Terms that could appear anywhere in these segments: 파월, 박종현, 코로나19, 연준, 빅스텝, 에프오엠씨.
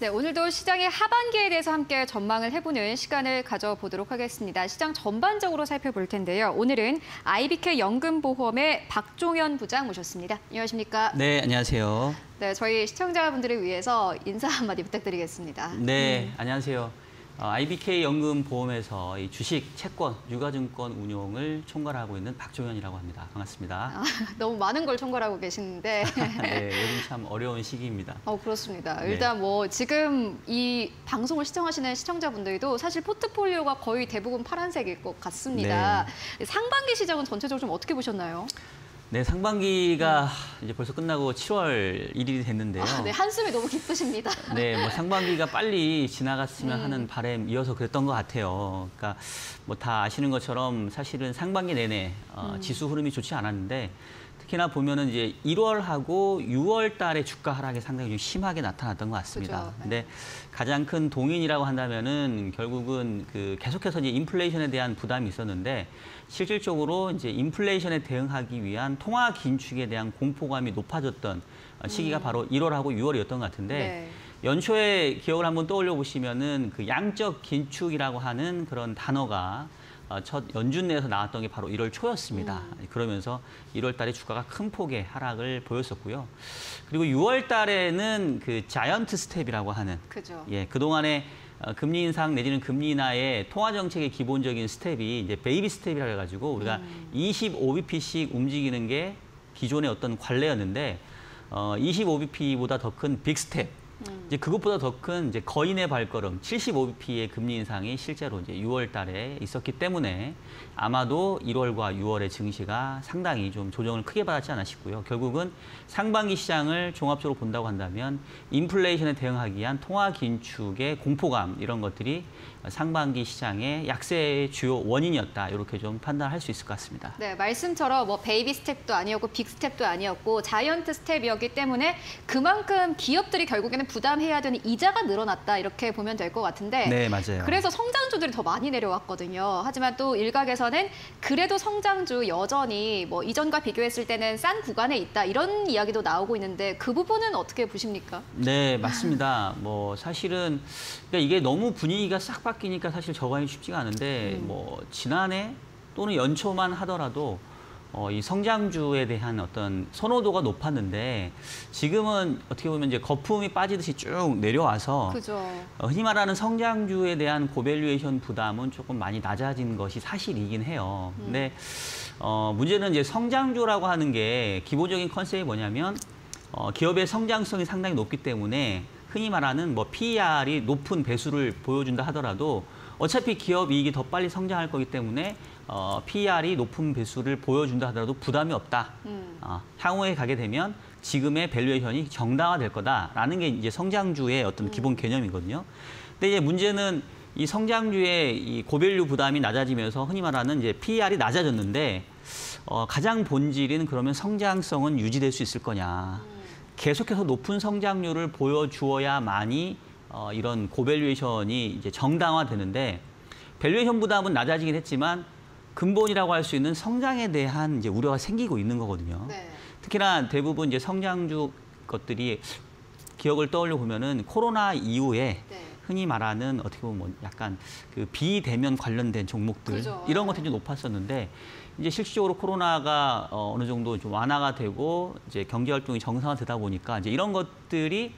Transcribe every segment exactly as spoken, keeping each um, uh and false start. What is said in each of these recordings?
네, 오늘도 시장의 하반기에 대해서 함께 전망을 해보는 시간을 가져보도록 하겠습니다. 시장 전반적으로 살펴볼 텐데요. 오늘은 아이비케이 연금보험의 박종현 부장 모셨습니다. 안녕하십니까? 네, 안녕하세요. 네, 저희 시청자분들을 위해서 인사 한마디 부탁드리겠습니다. 네, 음. 안녕하세요. 아이비케이 연금보험에서 이 주식, 채권, 유가증권 운용을 총괄하고 있는 박종현이라고 합니다. 반갑습니다. 아, 너무 많은 걸 총괄하고 계시는데. 네, 요즘 참 어려운 시기입니다. 어, 그렇습니다. 네. 일단 뭐 지금 이 방송을 시청하시는 시청자분들도 사실 포트폴리오가 거의 대부분 파란색일 것 같습니다. 네. 상반기 시장은 전체적으로 좀 어떻게 보셨나요? 네, 상반기가 이제 벌써 끝나고 칠월 일일이 됐는데요. 아, 네, 한숨이 너무 기쁘십니다. 네, 뭐 상반기가 빨리 지나갔으면 음. 하는 바람 이어서 그랬던 것 같아요. 그러니까 뭐 다 아시는 것처럼 사실은 상반기 내내 어, 음. 지수 흐름이 좋지 않았는데, 특히나 보면은 이제 일월하고 유월 달에 주가 하락이 상당히 좀 심하게 나타났던 것 같습니다. 그렇죠. 근데 가장 큰 동인이라고 한다면은 결국은 그 계속해서 이제 인플레이션에 대한 부담이 있었는데, 실질적으로 이제 인플레이션에 대응하기 위한 통화 긴축에 대한 공포감이 높아졌던 시기가 음. 바로 일월하고 유월이었던 것 같은데. 네. 연초에 기억을 한번 떠올려 보시면은 그 양적 긴축이라고 하는 그런 단어가 첫 연준 내에서 나왔던 게 바로 일월 초였습니다. 음. 그러면서 일월 달에 주가가 큰 폭의 하락을 보였었고요. 그리고 유월 달에는 그 자이언트 스텝이라고 하는, 그죠. 예, 그동안에 금리 인상 내지는 금리 인하의 통화 정책의 기본적인 스텝이 이제 베이비 스텝이라고 해가지고 우리가 음. 이십오 비피씩 움직이는 게 기존의 어떤 관례였는데, 어, 이십오 비피보다 더 큰 빅 스텝. 이제 그것보다 더 큰 이제 거인의 발걸음, 칠십오 비피의 금리 인상이 실제로 이제 유월 달에 있었기 때문에 아마도 일월과 유월의 증시가 상당히 좀 조정을 크게 받았지 않아 싶고요. 결국은 상반기 시장을 종합적으로 본다고 한다면 인플레이션에 대응하기 위한 통화 긴축의 공포감, 이런 것들이 상반기 시장의 약세의 주요 원인이었다, 이렇게 좀 판단할 수 있을 것 같습니다. 네, 말씀처럼 뭐 베이비 스텝도 아니었고 빅 스텝도 아니었고 자이언트 스텝이었기 때문에 그만큼 기업들이 결국에는 부담해야 되는 이자가 늘어났다, 이렇게 보면 될 것 같은데. 네, 맞아요. 그래서 성장주들이 더 많이 내려왔거든요. 하지만 또 일각에서는 그래도 성장주 여전히 뭐 이전과 비교했을 때는 싼 구간에 있다, 이런 이야기도 나오고 있는데 그 부분은 어떻게 보십니까? 네, 맞습니다. 뭐 사실은 그러니까 이게 너무 분위기가 싹 바뀌니까 사실 저감이 쉽지가 않은데, 음. 뭐 지난해 또는 연초만 하더라도 어, 이 성장주에 대한 어떤 선호도가 높았는데, 지금은 어떻게 보면 이제 거품이 빠지듯이 쭉 내려와서, 그죠. 어, 흔히 말하는 성장주에 대한 고밸류에이션 부담은 조금 많이 낮아진 것이 사실이긴 해요. 음. 근데 어, 문제는 이제 성장주라고 하는 게 기본적인 컨셉이 뭐냐면 어, 기업의 성장성이 상당히 높기 때문에 흔히 말하는 뭐 피이알이 높은 배수를 보여준다 하더라도 어차피 기업 이익이 더 빨리 성장할 거기 때문에 어, 피이알이 높은 배수를 보여준다 하더라도 부담이 없다. 음. 어, 향후에 가게 되면 지금의 밸류에이션이 정당화될 거다라는 게 이제 성장주의 어떤 음. 기본 개념이거든요. 근데 이제 문제는 이 성장주의 이 고밸류 부담이 낮아지면서 흔히 말하는 이제 피이알이 낮아졌는데 어, 가장 본질인 그러면 성장성은 유지될 수 있을 거냐. 음. 계속해서 높은 성장률을 보여주어야만이 어, 이런 고밸류에이션이 이제 정당화되는데, 밸류에이션 부담은 낮아지긴 했지만 근본이라고 할 수 있는 성장에 대한 이제 우려가 생기고 있는 거거든요. 네. 특히나 대부분 이제 성장주 것들이 기억을 떠올려 보면은 코로나 이후에 네. 흔히 말하는 어떻게 보면 뭐 약간 그 비대면 관련된 종목들, 그죠. 이런 것들이 네. 높았었는데, 이제 실질적으로 코로나가 어느 정도 좀 완화가 되고 이제 경제 활동이 정상화되다 보니까 이제 이런 것들이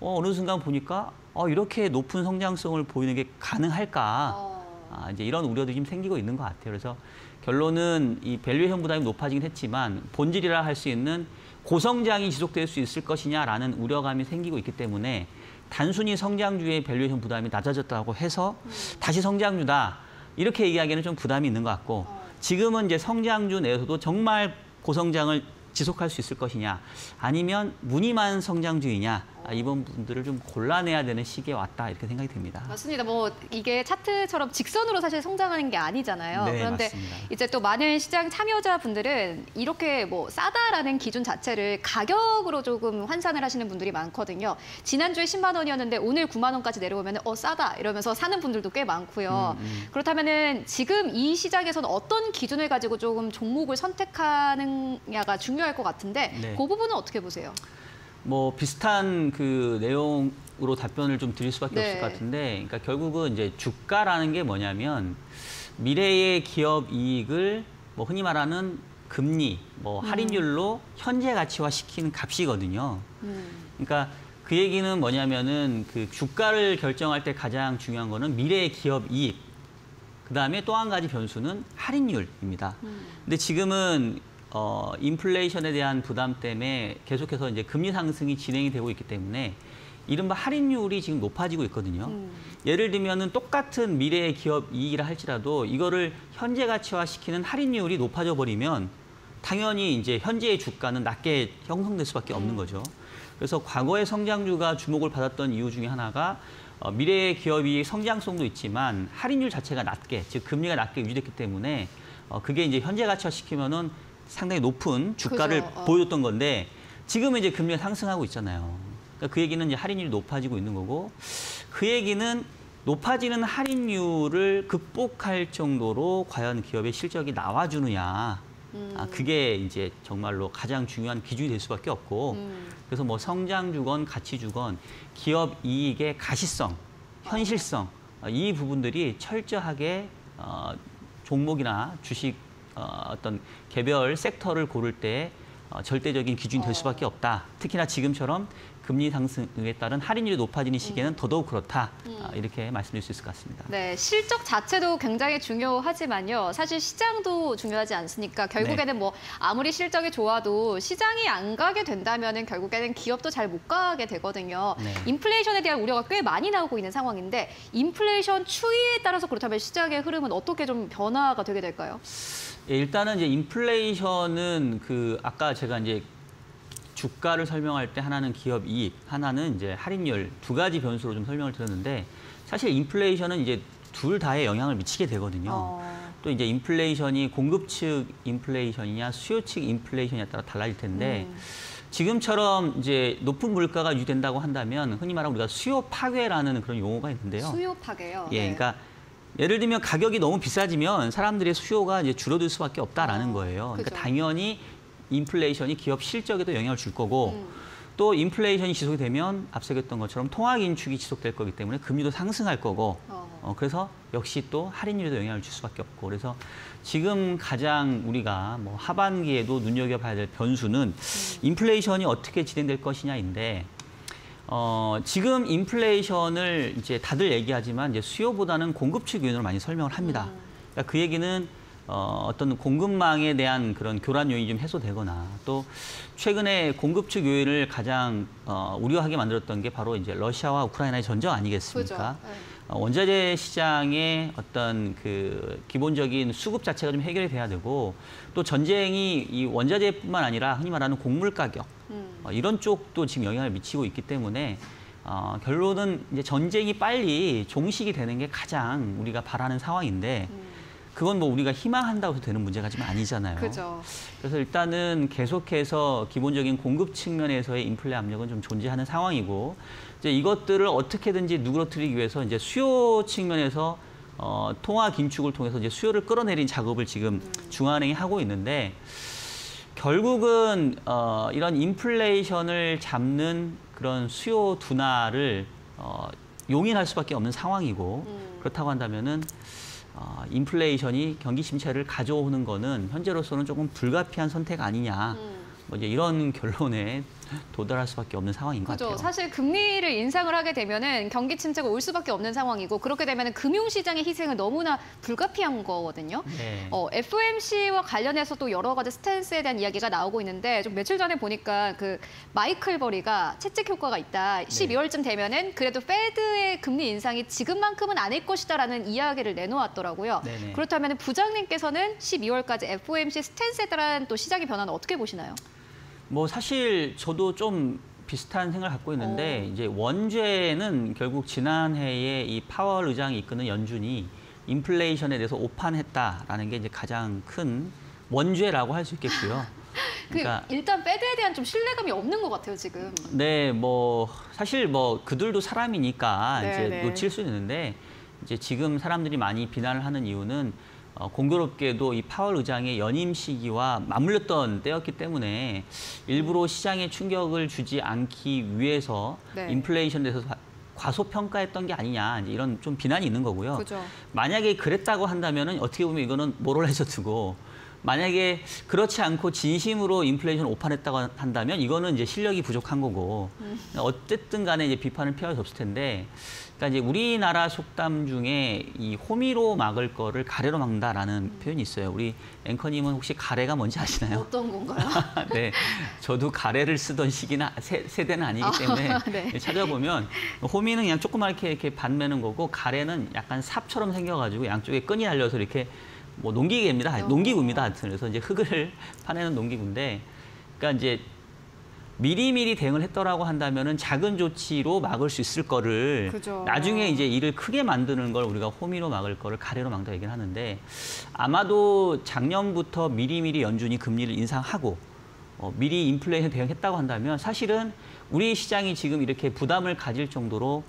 어, 어느 순간 보니까 어, 이렇게 높은 성장성을 보이는 게 가능할까? 어... 아, 이제 이런 우려도 지금 생기고 있는 것 같아요. 그래서 결론은 이 밸류에이션 부담이 높아지긴 했지만 본질이라 할 수 있는 고성장이 지속될 수 있을 것이냐라는 우려감이 생기고 있기 때문에 단순히 성장주의 밸류에이션 부담이 낮아졌다고 해서 음. 다시 성장주다, 이렇게 얘기하기에는 좀 부담이 있는 것 같고, 어... 지금은 이제 성장주 내에서도 정말 고성장을 지속할 수 있을 것이냐, 아니면 무늬만 성장주의냐, 이번 분들을 좀 골라내야 되는 시기에 왔다, 이렇게 생각이 됩니다. 맞습니다. 뭐 이게 차트처럼 직선으로 사실 성장하는 게 아니잖아요. 네, 그런데 맞습니다. 이제 또 많은 시장 참여자분들은 이렇게 뭐 싸다라는 기준 자체를 가격으로 조금 환산을 하시는 분들이 많거든요. 지난주에 십만 원이었는데 오늘 구만 원까지 내려오면 어 싸다 이러면서 사는 분들도 꽤 많고요. 음, 음. 그렇다면은 지금 이 시장에서는 어떤 기준을 가지고 조금 종목을 선택하느냐가 중요할 것 같은데 네. 그 부분은 어떻게 보세요? 뭐 비슷한 그 내용으로 답변을 좀 드릴 수밖에 네. 없을 것 같은데, 그러니까 결국은 이제 주가라는 게 뭐냐면 미래의 기업 이익을 뭐 흔히 말하는 금리, 뭐 할인율로 음. 현재 가치화 시키는 값이거든요. 음. 그러니까 그 얘기는 뭐냐면은 그 주가를 결정할 때 가장 중요한 거는 미래의 기업 이익. 그 다음에 또 한 가지 변수는 할인율입니다. 음. 근데 지금은 어, 인플레이션에 대한 부담 때문에 계속해서 이제 금리 상승이 진행이 되고 있기 때문에 이른바 할인율이 지금 높아지고 있거든요. 음. 예를 들면은 똑같은 미래의 기업 이익이라 할지라도 이거를 현재 가치화시키는 할인율이 높아져 버리면 당연히 이제 현재의 주가는 낮게 형성될 수밖에 없는 음. 거죠. 그래서 과거의 성장주가 주목을 받았던 이유 중에 하나가 어, 미래의 기업 이익 성장성도 있지만 할인율 자체가 낮게, 즉 금리가 낮게 유지됐기 때문에 어, 그게 이제 현재 가치화시키면은 상당히 높은 주가를 그죠, 어. 보여줬던 건데 지금은 이제 금리가 상승하고 있잖아요. 그러니까 그 얘기는 이제 할인율이 높아지고 있는 거고, 그 얘기는 높아지는 할인율을 극복할 정도로 과연 기업의 실적이 나와주느냐. 음. 아, 그게 이제 정말로 가장 중요한 기준이 될 수밖에 없고, 음. 그래서 뭐 성장주건 가치주건 기업 이익의 가시성, 현실성, 어. 이 부분들이 철저하게 어, 종목이나 주식 어, 어떤 개별 섹터를 고를 때 어, 절대적인 기준이 될 수밖에 없다. 특히나 지금처럼 금리 상승에 따른 할인율이 높아지는 시기에는 음. 더더욱 그렇다. 음. 어, 이렇게 말씀드릴 수 있을 것 같습니다. 네, 실적 자체도 굉장히 중요하지만요. 사실 시장도 중요하지 않습니까? 결국에는 네. 뭐 아무리 실적이 좋아도 시장이 안 가게 된다면 결국에는 기업도 잘 못 가게 되거든요. 네. 인플레이션에 대한 우려가 꽤 많이 나오고 있는 상황인데 인플레이션 추이에 따라서 그렇다면 시장의 흐름은 어떻게 좀 변화가 되게 될까요? 예, 일단은 이제 인플레이션은 그 아까 제가 이제 주가를 설명할 때 하나는 기업 이익, 하나는 이제 할인율, 두 가지 변수로 좀 설명을 드렸는데 사실 인플레이션은 이제 둘 다에 영향을 미치게 되거든요. 어... 또 이제 인플레이션이 공급 측 인플레이션이냐 수요 측 인플레이션이냐에 따라 달라질 텐데 음... 지금처럼 이제 높은 물가가 유지된다고 한다면 흔히 말하면 우리가 수요 파괴라는 그런 용어가 있는데요. 수요 파괴요. 예, 네. 그러니까 예를 들면 가격이 너무 비싸지면 사람들의 수요가 이제 줄어들 수밖에 없다라는 어, 거예요. 그죠. 그러니까 당연히 인플레이션이 기업 실적에도 영향을 줄 거고 음. 또 인플레이션이 지속이 되면 앞서겠던 것처럼 통화 긴축이 지속될 거기 때문에 금리도 상승할 거고 어. 어, 그래서 역시 또 할인율에도 영향을 줄 수밖에 없고, 그래서 지금 가장 우리가 뭐 하반기에도 눈여겨봐야 될 변수는 음. 인플레이션이 어떻게 진행될 것이냐인데 어, 지금 인플레이션을 이제 다들 얘기하지만 이제 수요보다는 공급 측 요인으로 많이 설명을 합니다. 음. 그러니까 그 얘기는 어, 어떤 공급망에 대한 그런 교란 요인이 좀 해소되거나 또 최근에 공급 측 요인을 가장 어, 우려하게 만들었던 게 바로 이제 러시아와 우크라이나의 전쟁 아니겠습니까? 그렇죠. 네. 어, 원자재 시장의 어떤 그 기본적인 수급 자체가 좀 해결이 돼야 되고 또 전쟁이 이 원자재뿐만 아니라 흔히 말하는 곡물 가격 음. 어, 이런 쪽도 지금 영향을 미치고 있기 때문에 어, 결론은 이제 전쟁이 빨리 종식이 되는 게 가장 우리가 바라는 상황인데 음. 그건 뭐 우리가 희망한다고 해서 되는 문제가 지금 아니잖아요. 그죠. 그래서 일단은 계속해서 기본적인 공급 측면에서의 인플레 압력은 좀 존재하는 상황이고 이제 이것들을 어떻게든지 누그러뜨리기 위해서 이제 수요 측면에서 어, 통화 긴축을 통해서 이제 수요를 끌어내린 작업을 지금 음. 중앙은행이 하고 있는데 결국은 어, 이런 인플레이션을 잡는 그런 수요 둔화를 어, 용인할 수밖에 없는 상황이고 음. 그렇다고 한다면은. 어, 인플레이션이 경기 침체를 가져오는 거는 현재로서는 조금 불가피한 선택 아니냐. 음. 뭐 이제 이런 결론에 도달할 수밖에 없는 상황인 것 그렇죠. 같아요. 사실 금리를 인상을 하게 되면은 경기 침체가 올 수밖에 없는 상황이고 그렇게 되면은 금융시장의 희생은 너무나 불가피한 거거든요. 네. 어, 에프오엠씨와 관련해서 또 여러 가지 스탠스에 대한 이야기가 나오고 있는데 좀 며칠 전에 보니까 그 마이클 버리가 채찍 효과가 있다. 십이월쯤 되면은 그래도 페드의 금리 인상이 지금만큼은 아닐 것이다라는 이야기를 내놓았더라고요. 네네. 그렇다면은 부장님께서는 십이월까지 에프오엠씨 스탠스에 따른 또 시장의 변화는 어떻게 보시나요? 뭐 사실 저도 좀 비슷한 생각을 갖고 있는데 오. 이제 원죄는 결국 지난해에 이 파월 의장이 이끄는 연준이 인플레이션에 대해서 오판했다라는 게 이제 가장 큰 원죄라고 할 수 있겠고요. 그 그러니까 일단 패드에 대한 좀 신뢰감이 없는 것 같아요 지금. 네, 뭐 사실 뭐 그들도 사람이니까 네, 이제 네. 놓칠 수 있는데 이제 지금 사람들이 많이 비난을 하는 이유는 어, 공교롭게도 이 파월 의장의 연임 시기와 맞물렸던 때였기 때문에 일부러 시장에 충격을 주지 않기 위해서 네. 인플레이션에 대해서 과소평가했던 게 아니냐 이제 이런 좀 비난이 있는 거고요. 그죠. 만약에 그랬다고 한다면 어떻게 보면 이거는 모럴 해저드고 만약에 그렇지 않고 진심으로 인플레이션 오판했다고 한다면 이거는 이제 실력이 부족한 거고 어쨌든 간에 이제 비판을 피할 수 없을 텐데 그러니까 이제 우리나라 속담 중에 이 호미로 막을 거를 가래로 막는다라는 음. 표현이 있어요. 우리 앵커님은 혹시 가래가 뭔지 아시나요? 어떤 건가요? 네, 저도 가래를 쓰던 시기나 세, 세대는 아니기 때문에 아, 네. 찾아보면 호미는 그냥 조그맣게 이렇게 반매는 거고 가래는 약간 삽처럼 생겨가지고 양쪽에 끈이 달려서 이렇게 뭐 농기계입니다. 어. 농기구입니다. 하여튼 그래서 이제 흙을 파내는 농기구인데, 그러니까 이제 미리미리 대응을 했더라고 한다면은 작은 조치로 막을 수 있을 거를 그죠. 나중에 이제 일을 크게 만드는 걸 우리가 호미로 막을 거를 가래로 막다 얘기를 하는데 아마도 작년부터 미리미리 연준이 금리를 인상하고 어, 미리 인플레이션 대응했다고 한다면 사실은 우리 시장이 지금 이렇게 부담을 가질 정도로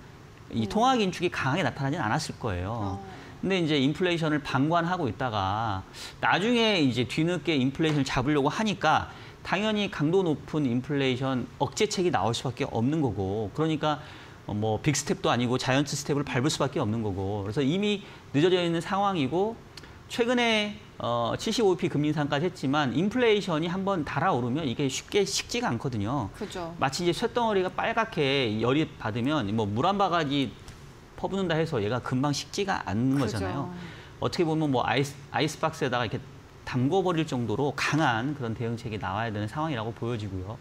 이 음. 통화 긴축이 강하게 나타나진 않았을 거예요. 어. 근데 이제 인플레이션을 방관하고 있다가 나중에 이제 뒤늦게 인플레이션을 잡으려고 하니까 당연히 강도 높은 인플레이션 억제책이 나올 수밖에 없는 거고 그러니까 뭐 빅스텝도 아니고 자이언트 스텝을 밟을 수밖에 없는 거고 그래서 이미 늦어져 있는 상황이고 최근에 어, 칠십오 베이스 포인트 금리 인상까지 했지만 인플레이션이 한번 달아오르면 이게 쉽게 식지가 않거든요. 그죠. 마치 이제 쇳덩어리가 빨갛게 열이 받으면 뭐 물 한 바가지 퍼붓는다 해서 얘가 금방 식지가 않는 그죠. 거잖아요. 어떻게 보면 뭐 아이스, 아이스박스에다가 이렇게 담궈버릴 정도로 강한 그런 대응책이 나와야 되는 상황이라고 보여지고요.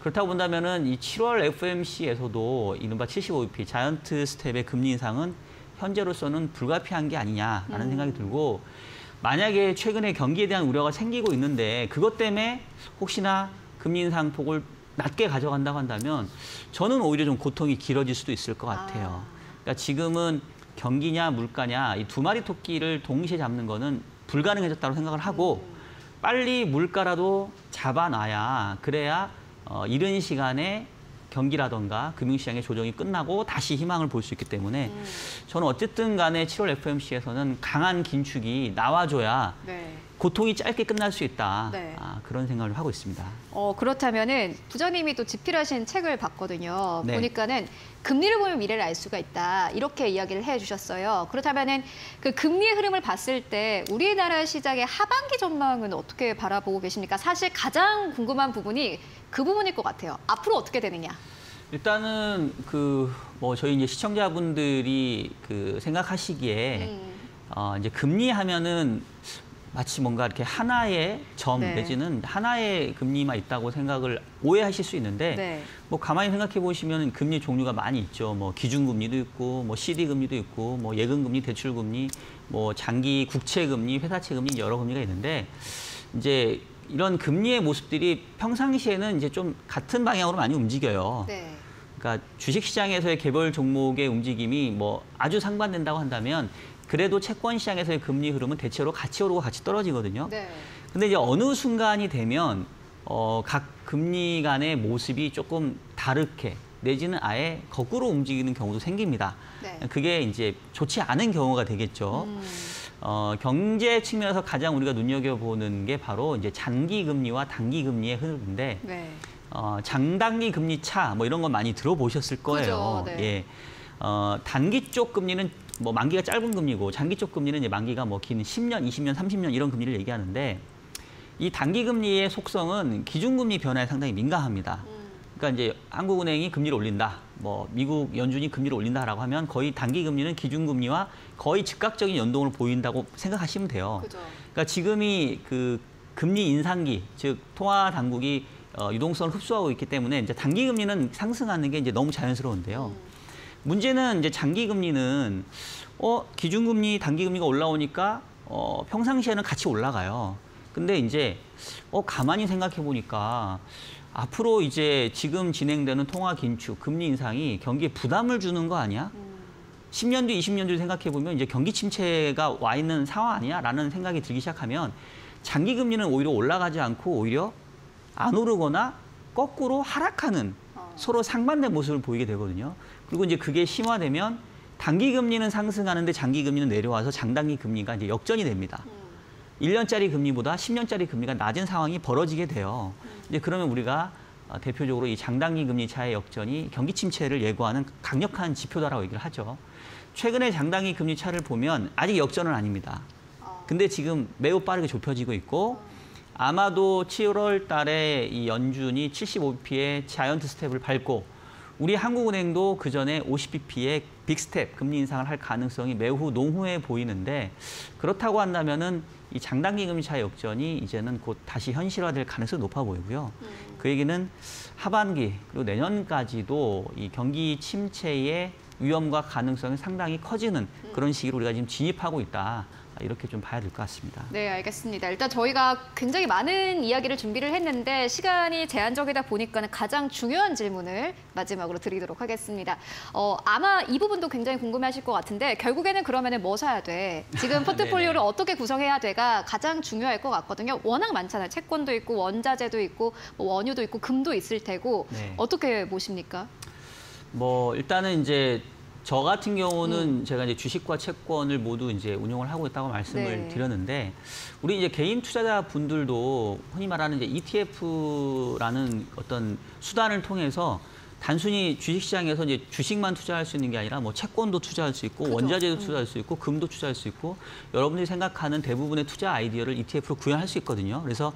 그렇다고 본다면은 이 칠월 에프 오 엠 씨에서도 이른바 칠십오 베이스 포인트 자이언트 스텝의 금리 인상은 현재로서는 불가피한 게 아니냐라는 음. 생각이 들고 만약에 최근에 경기에 대한 우려가 생기고 있는데 그것 때문에 혹시나 금리 인상 폭을 낮게 가져간다고 한다면 저는 오히려 좀 고통이 길어질 수도 있을 것 같아요. 아. 그러니까 지금은 경기냐 물가냐 이 두 마리 토끼를 동시에 잡는 거는 불가능해졌다고 생각을 하고 빨리 물가라도 잡아놔야 그래야 어, 이른 시간에 경기라던가 금융시장의 조정이 끝나고 다시 희망을 볼 수 있기 때문에 음. 저는 어쨌든 간에 칠월 에프 오 엠 씨에서는 강한 긴축이 나와줘야 네. 고통이 짧게 끝날 수 있다. 네. 아, 그런 생각을 하고 있습니다. 어, 그렇다면은 부자님이 또 집필하신 책을 봤거든요. 네. 보니까는 금리를 보면 미래를 알 수가 있다. 이렇게 이야기를 해주셨어요. 그렇다면은 그 금리의 흐름을 봤을 때 우리나라 시장의 하반기 전망은 어떻게 바라보고 계십니까? 사실 가장 궁금한 부분이 그 부분일 것 같아요. 앞으로 어떻게 되느냐? 일단은 그 뭐 저희 이제 시청자분들이 그 생각하시기에 음. 어, 이제 금리 하면은 마치 뭔가 이렇게 하나의 점 네. 내지는 하나의 금리만 있다고 생각을 오해하실 수 있는데 네. 뭐 가만히 생각해 보시면 금리 종류가 많이 있죠. 뭐 기준금리도 있고 뭐 씨디 금리도 있고 뭐 예금금리, 대출금리, 뭐 장기 국채금리, 회사채금리 여러 금리가 있는데 이제 이런 금리의 모습들이 평상시에는 이제 좀 같은 방향으로 많이 움직여요. 네. 그러니까 주식시장에서의 개별 종목의 움직임이 뭐 아주 상반된다고 한다면 그래도 채권 시장에서의 금리 흐름은 대체로 같이 오르고 같이 떨어지거든요. 네. 근데 이제 어느 순간이 되면 어, 각 금리 간의 모습이 조금 다르게 내지는 아예 거꾸로 움직이는 경우도 생깁니다. 네. 그게 이제 좋지 않은 경우가 되겠죠. 음. 어, 경제 측면에서 가장 우리가 눈여겨보는 게 바로 이제 장기 금리와 단기 금리의 흐름인데 네. 어, 장단기 금리 차 뭐 이런 건 많이 들어보셨을 거예요. 그죠, 네. 예. 어, 단기 쪽 금리는 뭐 만기가 짧은 금리고 장기 쪽 금리는 이제 만기가 뭐 긴 십 년, 이십 년, 삼십 년 이런 금리를 얘기하는데 이 단기 금리의 속성은 기준금리 변화에 상당히 민감합니다. 그러니까 이제 한국은행이 금리를 올린다, 뭐 미국 연준이 금리를 올린다라고 하면 거의 단기 금리는 기준금리와 거의 즉각적인 연동을 보인다고 생각하시면 돼요. 그죠. 그러니까 지금이 그 금리 인상기, 즉 통화 당국이 어, 유동성을 흡수하고 있기 때문에 이제 단기 금리는 상승하는 게 이제 너무 자연스러운데요. 음. 문제는 이제 장기 금리는 어 기준 금리, 단기 금리가 올라오니까 어 평상시에는 같이 올라가요. 근데 이제 어 가만히 생각해 보니까 앞으로 이제 지금 진행되는 통화 긴축, 금리 인상이 경기에 부담을 주는 거 아니야? 음. 십 년 뒤, 이십 년 뒤 생각해 보면 이제 경기 침체가 와 있는 상황 아니야라는 생각이 들기 시작하면 장기 금리는 오히려 올라가지 않고 오히려 안 오르거나 거꾸로 하락하는 서로 상반된 모습을 보이게 되거든요. 그리고 이제 그게 심화되면 단기 금리는 상승하는데 장기 금리는 내려와서 장단기 금리가 이제 역전이 됩니다. 음. 일 년짜리 금리보다 십 년짜리 금리가 낮은 상황이 벌어지게 돼요. 음. 이제 그러면 우리가 대표적으로 이 장단기 금리 차의 역전이 경기 침체를 예고하는 강력한 지표다라고 얘기를 하죠. 최근에 장단기 금리 차를 보면 아직 역전은 아닙니다. 근데 지금 매우 빠르게 좁혀지고 있고 아마도 칠월 달에 이 연준이 칠십오 비피의 자이언트 스텝을 밟고 우리 한국은행도 그전에 오십 비피의 빅스텝 금리 인상을 할 가능성이 매우 농후해 보이는데 그렇다고 한다면은 이 장단기 금리 차 역전이 이제는 곧 다시 현실화될 가능성이 높아 보이고요. 음. 그 얘기는 하반기 그리고 내년까지도 이 경기 침체의 위험과 가능성이 상당히 커지는 그런 시기로 우리가 지금 진입하고 있다. 이렇게 좀 봐야 될 것 같습니다. 네, 알겠습니다. 일단 저희가 굉장히 많은 이야기를 준비를 했는데 시간이 제한적이다 보니까 가장 중요한 질문을 마지막으로 드리도록 하겠습니다. 어, 아마 이 부분도 굉장히 궁금해하실 것 같은데 결국에는 그러면 뭐 사야 돼? 지금 포트폴리오를 어떻게 구성해야 돼가 가장 중요할 것 같거든요. 워낙 많잖아요. 채권도 있고 원자재도 있고 뭐 원유도 있고 금도 있을 테고 네. 어떻게 보십니까? 뭐 일단은 이제 저 같은 경우는 음. 제가 이제 주식과 채권을 모두 이제 운용을 하고 있다고 말씀을 네. 드렸는데 우리 이제 개인 투자자 분들도 흔히 말하는 이제 이 티 에프라는 어떤 수단을 통해서 단순히 주식시장에서 이제 주식만 투자할 수 있는 게 아니라 뭐 채권도 투자할 수 있고 그죠. 원자재도 투자할 수 있고 금도 투자할 수 있고 여러분들이 생각하는 대부분의 투자 아이디어를 이 티 에프로 구현할 수 있거든요. 그래서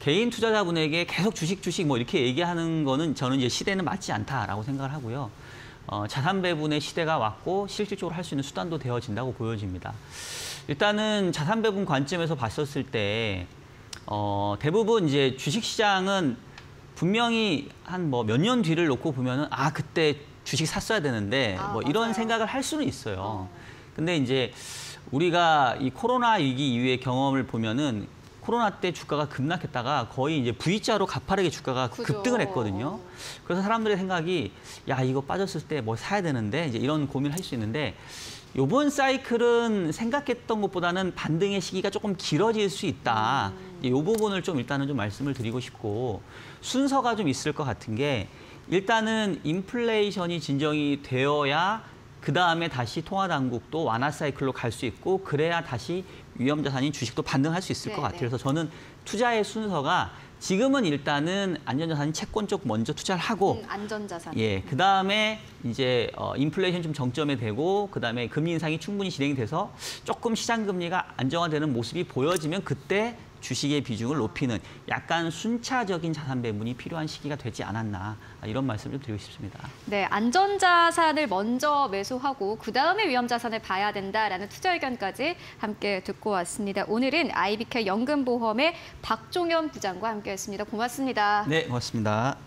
개인 투자자분에게 계속 주식 주식 뭐 이렇게 얘기하는 거는 저는 이제 시대는 맞지 않다라고 생각을 하고요. 어, 자산 배분의 시대가 왔고 실질적으로 할 수 있는 수단도 되어진다고 보여집니다. 일단은 자산 배분 관점에서 봤었을 때 어, 대부분 이제 주식 시장은 분명히 한 뭐 몇 년 뒤를 놓고 보면은 아 그때 주식 샀어야 되는데 아, 뭐 맞아요. 이런 생각을 할 수는 있어요. 근데 이제 우리가 이 코로나 위기 이후의 경험을 보면은 코로나 때 주가가 급락했다가 거의 이제 V자로 가파르게 주가가 그죠. 급등을 했거든요. 그래서 사람들의 생각이 야 이거 빠졌을 때 뭐 사야 되는데 이제 이런 고민을 할 수 있는데 이번 사이클은 생각했던 것보다는 반등의 시기가 조금 길어질 수 있다. 음. 이 부분을 좀 일단은 좀 말씀을 드리고 싶고 순서가 좀 있을 것 같은 게 일단은 인플레이션이 진정이 되어야 그다음에 다시 통화당국도 완화 사이클로 갈 수 있고 그래야 다시 위험자산인 주식도 반등할 수 있을 네, 것 같아요. 그래서 저는 투자의 순서가 지금은 일단은 안전자산인 채권 쪽 먼저 투자를 하고 음, 안전자산. 예, 그다음에 이제 어, 인플레이션 좀 정점에 되고 그다음에 금리 인상이 충분히 진행이 돼서 조금 시장 금리가 안정화되는 모습이 보여지면 그때 주식의 비중을 높이는 약간 순차적인 자산 배분이 필요한 시기가 되지 않았나 이런 말씀을 드리고 싶습니다. 네, 안전자산을 먼저 매수하고 그다음에 위험자산을 봐야 된다라는 투자 의견까지 함께 듣고 왔습니다. 오늘은 아이비케이 연금보험의 박종현 부장과 함께했습니다. 고맙습니다. 네, 고맙습니다.